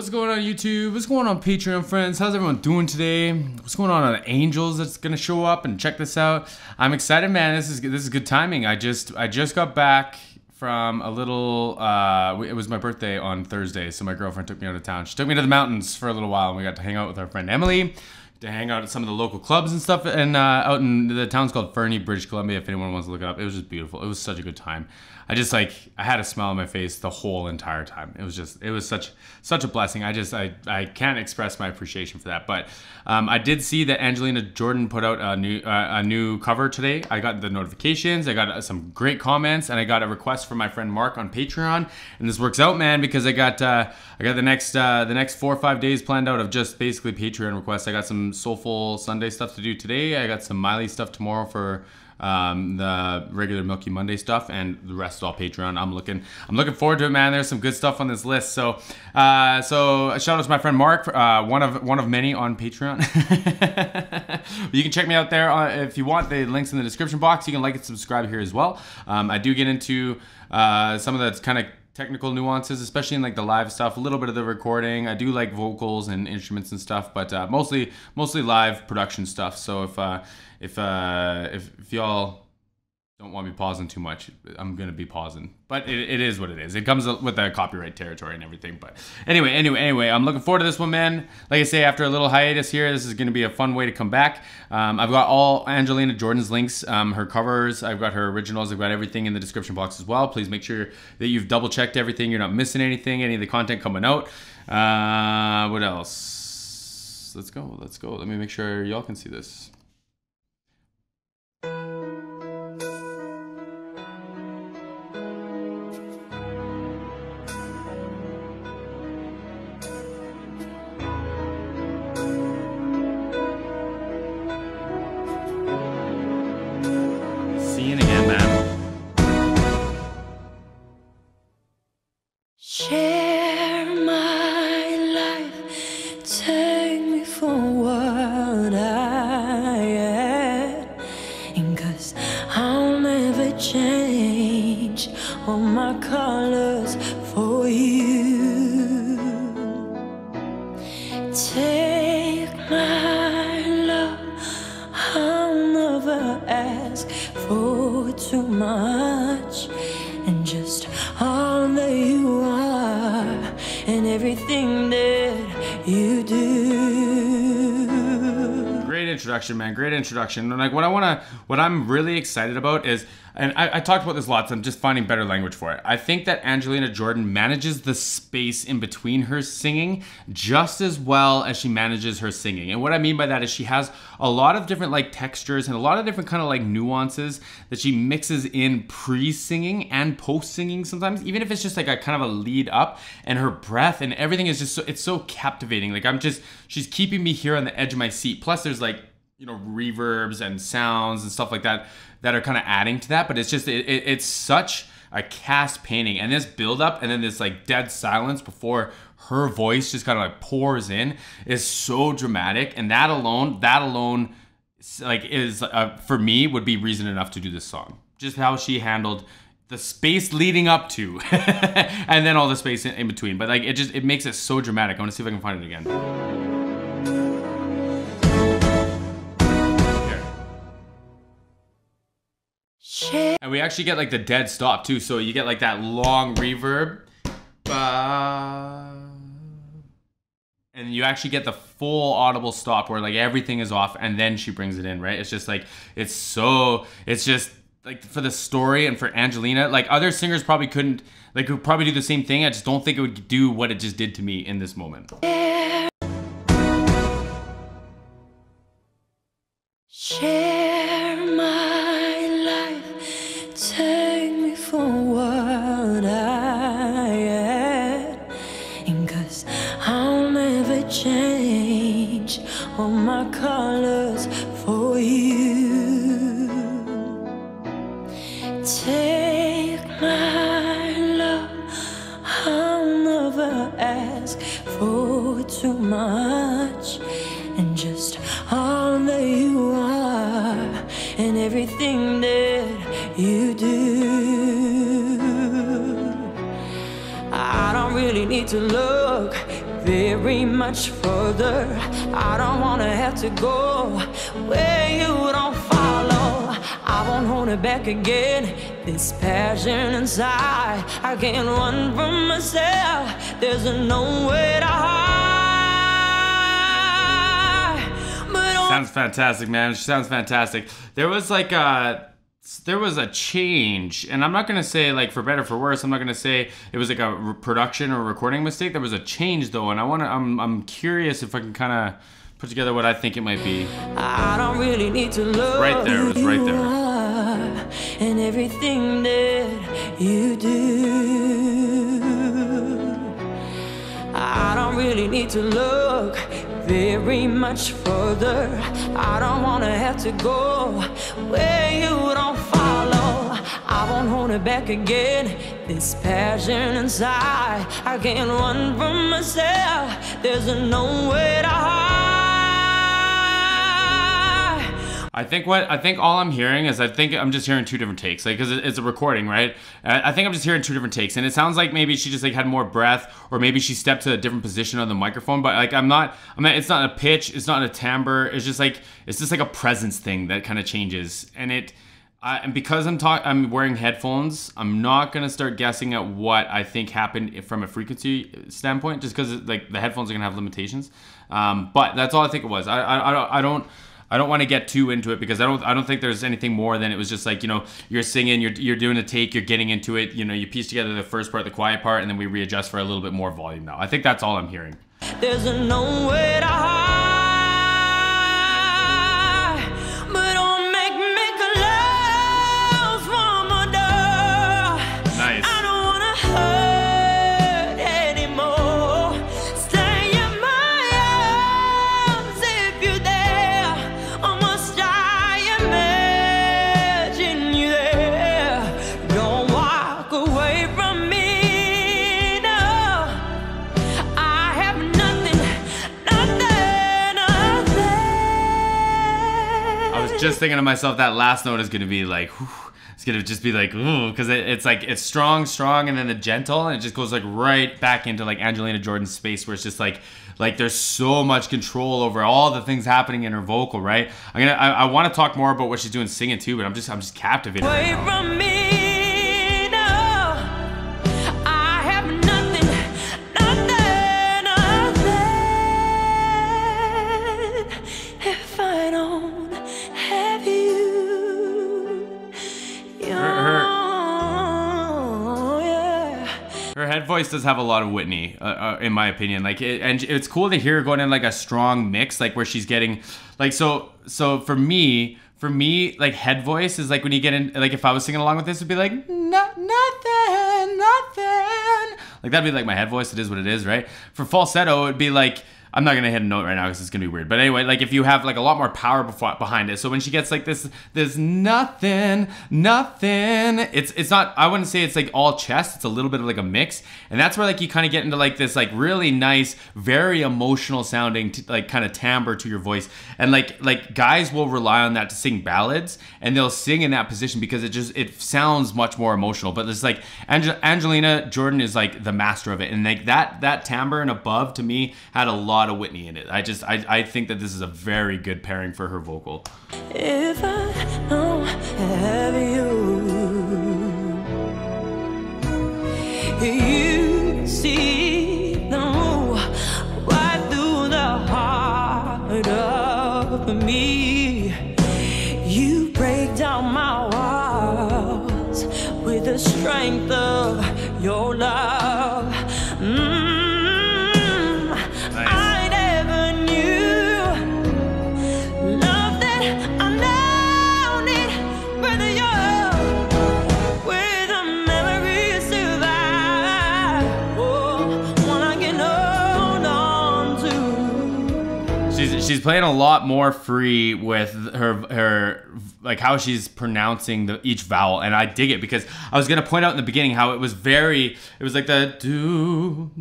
What's going on YouTube? What's going on Patreon friends? How's everyone doing today? What's going on Angels that's gonna show up and check this out? I'm excited, man. This is good timing. I just got back from a little. It was my birthday on Thursday, so my girlfriend took me out of town. She took me to the mountains for a little while, and we got to hang out with our friend Emily, to hang out at some of the local clubs and stuff. And out in the town's called Fernie, British Columbia. If anyone wants to look it up, it was just beautiful. It was such a good time. I had a smile on my face the whole entire time. It was such a blessing. I can't express my appreciation for that. But I did see that Angelina Jordan put out a new cover today. I got the notifications. I got some great comments, and I got a request from my friend Mark on Patreon. And this works out, man, because I got the next 4 or 5 days planned out of just basically Patreon requests. I got some Soulful Sunday stuff to do today. I got some Miley stuff tomorrow for. The regular Milky Monday stuff, and the rest is all Patreon. I'm looking forward to it, man. There's some good stuff on this list. So, a shout out to my friend Mark, one of many on Patreon. You can check me out there if you want. The link's in the description box. You can like and subscribe here as well. I do get into some of the kind of technical nuances, especially in like the live stuff, a little bit of the recording. I do like vocals and instruments and stuff, but mostly live production stuff. So if y'all don't want me pausing too much, I'm gonna be pausing. But it is what it is. It comes with the copyright territory and everything. But anyway, I'm looking forward to this one, man. Like I say, after a little hiatus here, this is gonna be a fun way to come back. I've got all Angelina Jordan's links, her covers, I've got her originals, I've got everything in the description box as well. Please make sure that you've double checked everything, you're not missing anything, any of the content coming out. What else? Let's go. Let me make sure y'all can see this. All my colors for you. Take my love, I'll never ask for too much. And just all that you are, and everything that you do. Great introduction, man. Great introduction. And like what I'm really excited about is, and I talked about this lots, so I'm just finding better language for it. I think that Angelina Jordan manages the space in between her singing just as well as she manages her singing. And what I mean by that is she has a lot of different like textures and a lot of different kind of like nuances that she mixes in pre-singing and post-singing sometimes, even if it's just like a kind of a lead up, and her breath and everything is just so, it's so captivating. Like she's keeping me here on the edge of my seat. Plus there's like, you know, reverbs and sounds and stuff like that that are kind of adding to that, but it's just it's such a cast painting, and this build up and then this like dead silence before her voice just kind of like pours in is so dramatic, and that alone like is for me would be reason enough to do this song. Just how she handled the space leading up to and then all the space in between, but like it makes it so dramatic. I want to see if I can find it again. And we actually get like the dead stop too, so you get like that long reverb, and you actually get the full audible stop where like everything is off, and then she brings it in, right? It's just like, it's just like for the story and for Angelina, like other singers probably couldn't, like could probably do the same thing. I just don't think it would do what it just did to me in this moment. Change all my colors for you. Take my love, I'll never ask for too much. And just all that you are, and everything that you do. I don't really need to look very much further. I don't wanna have to go where you don't follow. I won't hold it back again, this passion inside. I can't run from myself, there's nowhere to hide. But sounds fantastic, man. She sounds fantastic. There was like a change, and I'm not gonna say like for better or for worse. I'm not gonna say it was like a production or recording mistake. There was a change though, and I'm curious if I can kind of put together what I think it might be. I don't really need to love. Right there, it was right there. And everything that you do, I don't really need to look very much further. I don't wanna have to go where you don't follow. I won't hold it back again, this passion inside. I can't run from myself, there's nowhere to hide. I think all I'm hearing is I'm just hearing two different takes, like, because it's a recording, right? I think I'm just hearing two different takes, and it sounds like maybe she just like had more breath, or maybe she stepped to a different position on the microphone. But like I mean, it's not a pitch, it's not a timbre, it's just like a presence thing that kind of changes. And and because I'm wearing headphones, I'm not gonna start guessing at what I think happened from a frequency standpoint, just because like the headphones are gonna have limitations. But that's all I think it was. I don't want to get too into it, because I don't think there's anything more than it was just like, you know, you're singing, you're doing a take, you're getting into it, you know, you piece together the first part, the quiet part, and then we readjust for a little bit more volume now. I think that's all I'm hearing. There's nowhere to hide, but don't make a love from a door. Nice. I don't wanna hurt anymore. Stay in my arms if you're there. Just thinking to myself, that last note is gonna be like, whew, it's gonna just be like, ooh, because it's like, it's strong, and then the gentle, and it just goes like right back into like Angelina Jordan's space, where it's just like there's so much control over all the things happening in her vocal, right? I want to talk more about what she's doing singing too, but I'm just captivated. Right now. Head voice does have a lot of Whitney, in my opinion. Like, and it's cool to hear her going in like a strong mix, like where she's getting, like, so for me, like head voice is like when you get in, like if I was singing along with this, it'd be like nothing, like that'd be like my head voice. It is what it is, right? For falsetto, it'd be like, I'm not gonna hit a note right now because it's gonna be weird. But anyway, like if you have like a lot more power behind it, so when she gets like this nothing, it's not. I wouldn't say it's like all chest. It's a little bit of like a mix, and that's where like you kind of get into like this like really nice, very emotional sounding like kind of timbre to your voice. And like guys will rely on that to sing ballads, and they'll sing in that position because it sounds much more emotional. But it's like Angelina Jordan is like the master of it, and like that timbre and above to me had a lot of Whitney in it. I think that this is a very good pairing for her vocal. If I don't have you see no right through the heart of me. You break down my walls with the strength of your love. She's playing a lot more free with her like how she's pronouncing each vowel, and I dig it, because I was gonna point out in the beginning how it was like the do,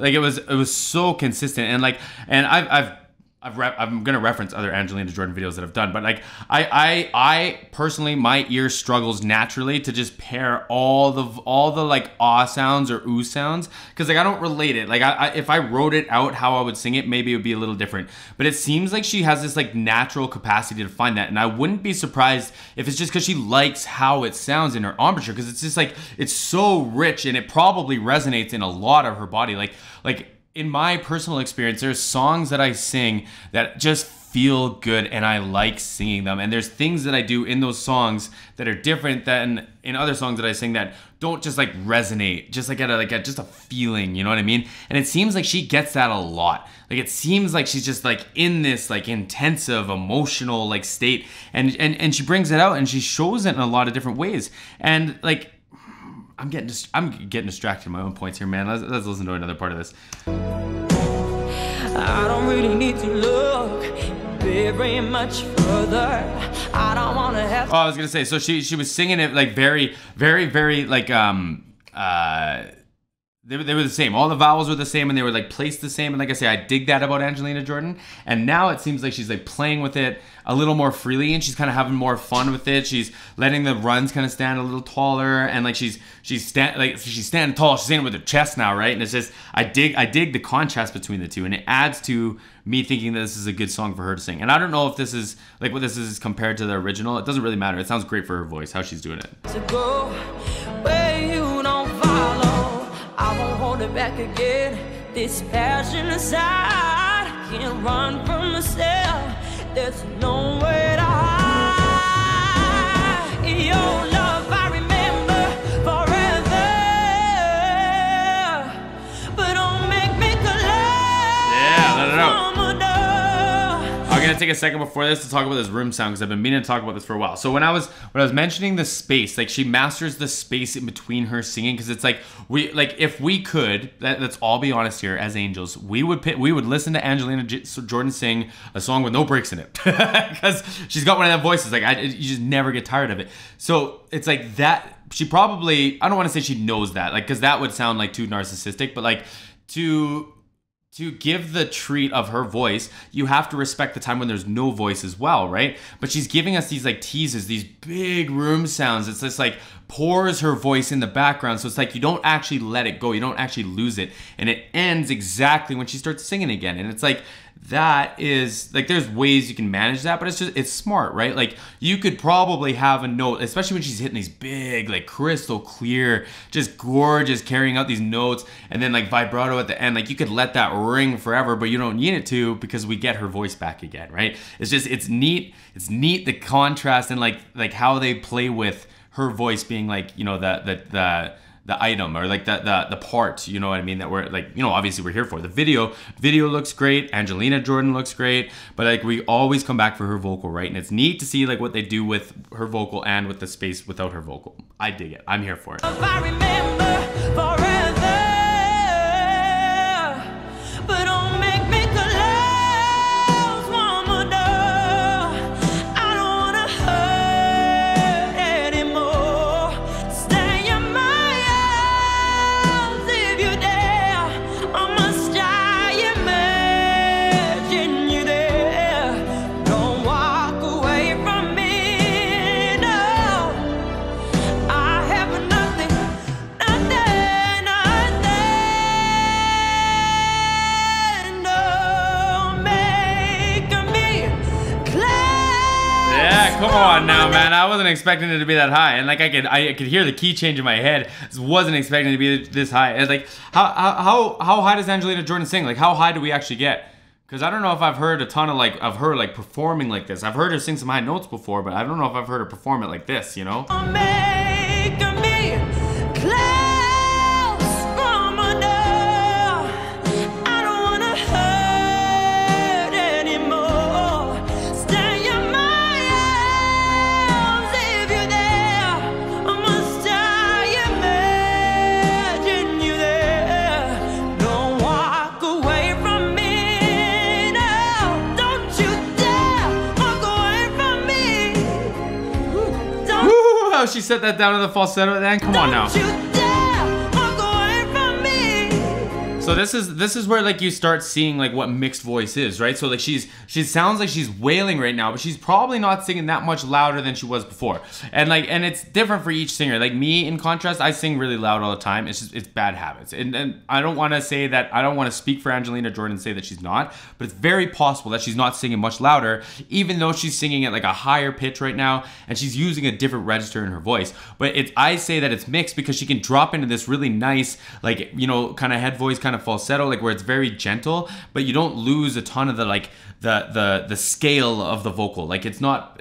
like it was so consistent, and like and I've I'm gonna reference other Angelina Jordan videos that I've done, but like I personally, my ear struggles naturally to just pair all the like ah sounds or ooh sounds, because like I don't relate it. Like if I wrote it out how I would sing it, maybe it would be a little different. But it seems like she has this like natural capacity to find that, and I wouldn't be surprised if it's just because she likes how it sounds in her embouchure, because it's just like it's so rich and it probably resonates in a lot of her body. Like. In my personal experience, there's songs that I sing that just feel good and I like singing them. And there's things that I do in those songs that are different than in other songs that I sing that don't just like resonate, just like at just a feeling, you know what I mean? And it seems like she gets that a lot. Like it seems like she's just like in this like intensive emotional like state, and she brings it out and she shows it in a lot of different ways. And like, I'm getting distracted in my own points here, man. Let's listen to another part of this. I don't really need to look very much further. I don't want to have. Oh, I was gonna say. So she was singing it like very, very like They were the same. All the vowels were the same and they were like placed the same. And like I say, I dig that about Angelina Jordan. And now it seems like she's like playing with it a little more freely and she's kind of having more fun with it. She's letting the runs kind of stand a little taller, and like she's standing tall. She's standing with her chest now, right? And it's just, I dig the contrast between the two, and it adds to me thinking that this is a good song for her to sing. And I don't know if this is like what this is compared to the original. It doesn't really matter. It sounds great for her voice, how she's doing it. To go where you don't follow. I won't hold it back again. This passion aside, I can't run from myself. There's no way to hide. Your love I remember forever, but don't make me collapse. Yeah, let it out. I'm gonna take a second before this to talk about this room sound, because I've been meaning to talk about this for a while. So when I was mentioning the space, like she masters the space in between her singing, because it's like if we could, let's all be honest here as angels, we would listen to Angelina Jordan sing a song with no breaks in it, because she's got one of that voices like you just never get tired of it. So it's like that she probably, I don't want to say she knows that, like because that would sound like too narcissistic, but like to give the treat of her voice, you have to respect the time when there's no voice as well, right? But she's giving us these like teases, these big room sounds. It's just like pours her voice in the background. So it's like you don't actually let it go. You don't actually lose it. And it ends exactly when she starts singing again. And it's like, that is like, there's ways you can manage that, but it's just, it's smart, right? Like you could probably have a note, especially when she's hitting these big, like crystal clear, just gorgeous, carrying out these notes, and then like vibrato at the end. Like you could let that ring forever, but you don't need it to, because we get her voice back again, right? It's just, it's neat the contrast and like how they play with her voice being like, you know, the item, or like the part, you know what I mean, that we're like, you know, obviously we're here for. The video looks great, Angelina Jordan looks great, but like we always come back for her vocal, right? And it's neat to see like what they do with her vocal and with the space without her vocal. I dig it, I'm here for it. If I remember forever, but don't make me collapse, woman, I don't wanna hurt anymore. Stay in my Come on now, man. I wasn't expecting it to be that high, and like I could hear the key change in my head. Just wasn't expecting it to be this high. It's like how high does Angelina Jordan sing? Like how high do we actually get? Because I don't know if I've heard a ton of her like performing like this. I've heard her sing some high notes before, but I don't know if I've heard her perform it like this. You know. Make me close from under. I don't wanna hurt anymore. Stay in my she set that down to the falsetto then? Come on now. So this is where like you start seeing like what mixed voice is, right? So like she sounds like she's wailing right now, but she's probably not singing that much louder than she was before. And like, and it's different for each singer. Like me, in contrast, I sing really loud all the time. It's just, it's bad habits. And I don't want to say that, I don't want to speak for Angelina Jordan and say that she's not, but it's very possible that she's not singing much louder, even though she's singing at like a higher pitch right now, and she's using a different register in her voice. But it's, I say that it's mixed because she can drop into this really nice, like, you know, kind of head voice, kind of falsetto, like where it's very gentle, but you don't lose a ton of the like the scale of the vocal. Like it's not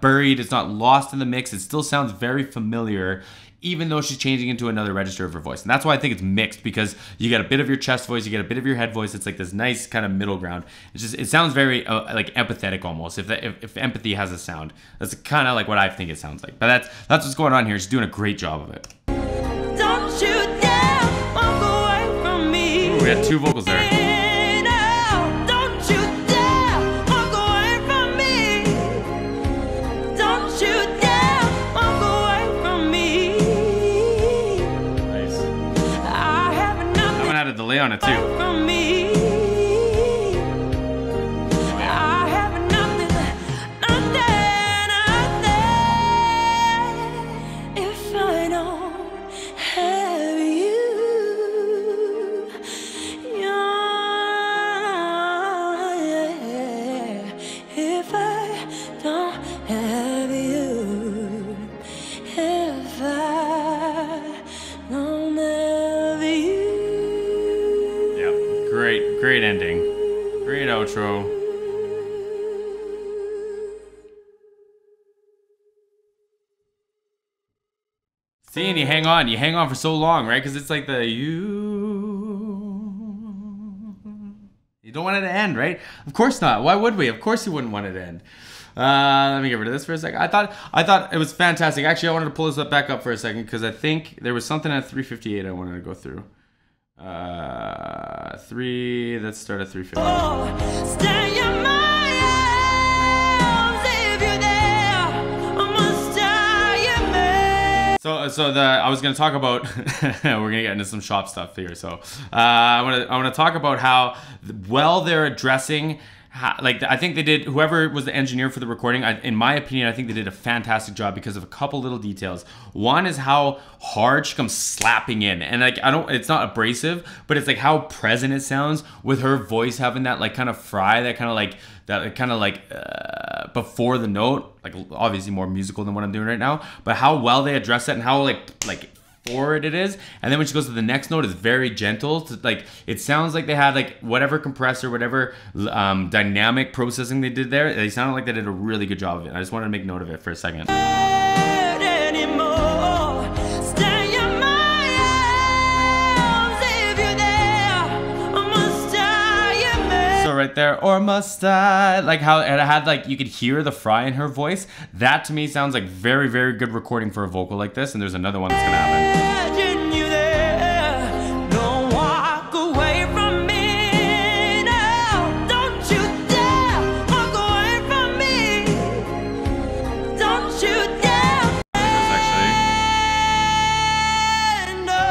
buried, it's not lost in the mix. It still sounds very familiar, even though she's changing into another register of her voice. And that's why I think it's mixed, because you get a bit of your chest voice, you get a bit of your head voice. It's like this nice kind of middle ground. It's just, it sounds very like empathetic almost, if empathy has a sound. That's kind of like what I think it sounds like. But that's what's going on here. She's doing a great job of it. Don't you dare walk away from me. Ooh, we got two vocals there. On it too. Great ending. Great outro. See, and you hang on for so long, right? Because it's like the you don't want it to end, right? Of course not. Why would we? Of course you wouldn't want it to end. Let me get rid of this for a second. I thought it was fantastic. Actually, I wanted to pull this up back up for a second because I think there was something at 3:58 I wanted to go through. Let's start at 3:50. Oh, stay in my arms if you're there, almost die in me. So I was gonna talk about we're gonna get into some shop stuff here. So I wanna talk about how well they're addressing. Like, I think they did, whoever was the engineer for the recording, in my opinion, I think they did a fantastic job because of a couple little details. One is how hard she comes slapping in, and like, it's not abrasive, but it's like how present it sounds with her voice having that like kind of fry, that kind of like before the note, like obviously more musical than what I'm doing right now, but how well they address that and how like forward it is. And then when she goes to the next note, it's very gentle. Like, it sounds like they had like whatever compressor, whatever dynamic processing they did there, they sounded like they did a really good job of it. I just wanted to make note of it for a second. Right there, or must I? Like how it had, like you could hear the fry in her voice. That to me sounds like very, very good recording for a vocal like this. And there's another one that's gonna happen. Imagine you there, don't walk away from me now. Don't you dare walk away from me. Don't you dare. Actually. No,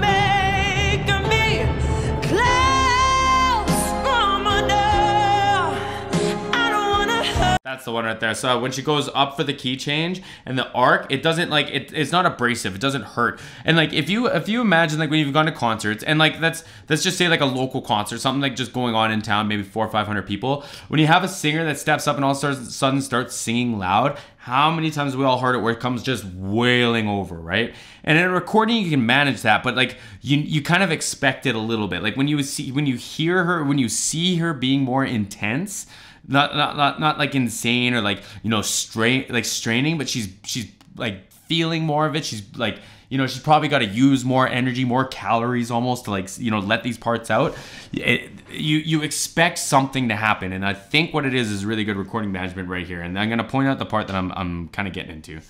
make me clear. That's the one right there. So when she goes up for the key change and the arc, it doesn't like, it's not abrasive. It doesn't hurt. And like, if you imagine like when you've gone to concerts and like, let's just say like a local concert, something like just going on in town, maybe 400 or 500 people. When you have a singer that steps up and all of a sudden starts singing loud, how many times have we all heard it where it comes just wailing over, right? And in a recording, you can manage that, but like you kind of expect it a little bit. Like when you see her being more intense, not like insane or like, you know, straining, but she's like feeling more of it. She's like, you know, she's probably got to use more energy, more calories almost to like, you know, let these parts out. You expect something to happen. And I think what it is really good recording management right here. And I'm going to point out the part that I'm kind of getting into.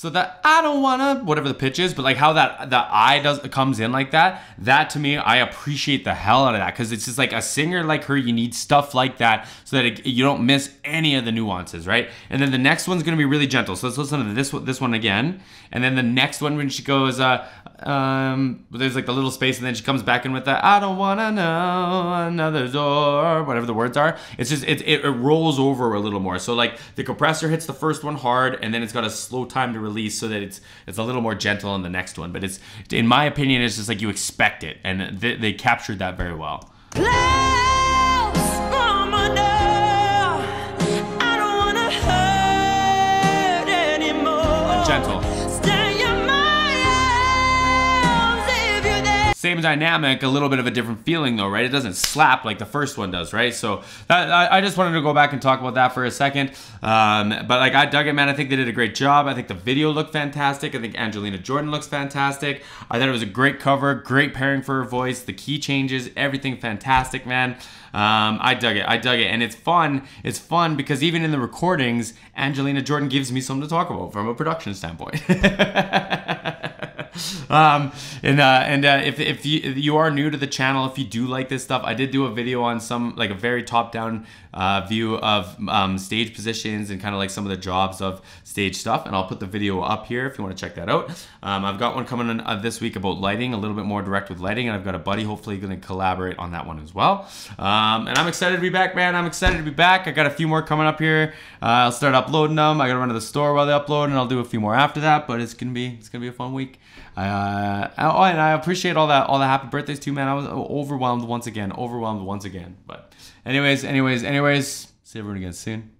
So that I don't wanna, whatever the pitch is, but like how that I does comes in like that to me, I appreciate the hell out of that, because it's just like a singer like her, you need stuff like that so that you don't miss any of the nuances, right? And then the next one's gonna be really gentle. So let's listen to this one again, and then the next one when she goes, there's like the little space, and then she comes back in with that I don't wanna know another door, whatever the words are. It's just it rolls over a little more. So like the compressor hits the first one hard, and then it's got a slow time to release so that it's a little more gentle on the next one. But it's, in my opinion, it's just like you expect it, and they captured that very well. Gentle. Same dynamic, a little bit of a different feeling though, right? It doesn't slap like the first one does, right? So that, I just wanted to go back and talk about that for a second. But like, I dug it, man. I think they did a great job. I think the video looked fantastic. I think Angelina Jordan looks fantastic. I thought it was a great cover, great pairing for her voice, the key changes, everything fantastic, man. I dug it. I dug it. And it's fun. It's fun because even in the recordings, Angelina Jordan gives me something to talk about from a production standpoint. If you are new to the channel, if you do like this stuff, I did do a video on some, like a very top-down view of stage positions and kind of like some of the jobs of stage stuff, and I'll put the video up here if you want to check that out. I've got one coming in this week about lighting, a little bit more direct with lighting, and I've got a buddy hopefully going to collaborate on that one as well. And I'm excited to be back, man. I'm excited to be back. I got a few more coming up here. I'll start uploading them. I gotta run to the store while they upload, and I'll do a few more after that. But it's gonna be a fun week. And I appreciate all the happy birthdays too, man. I was overwhelmed once again. But anyways, see everyone again soon.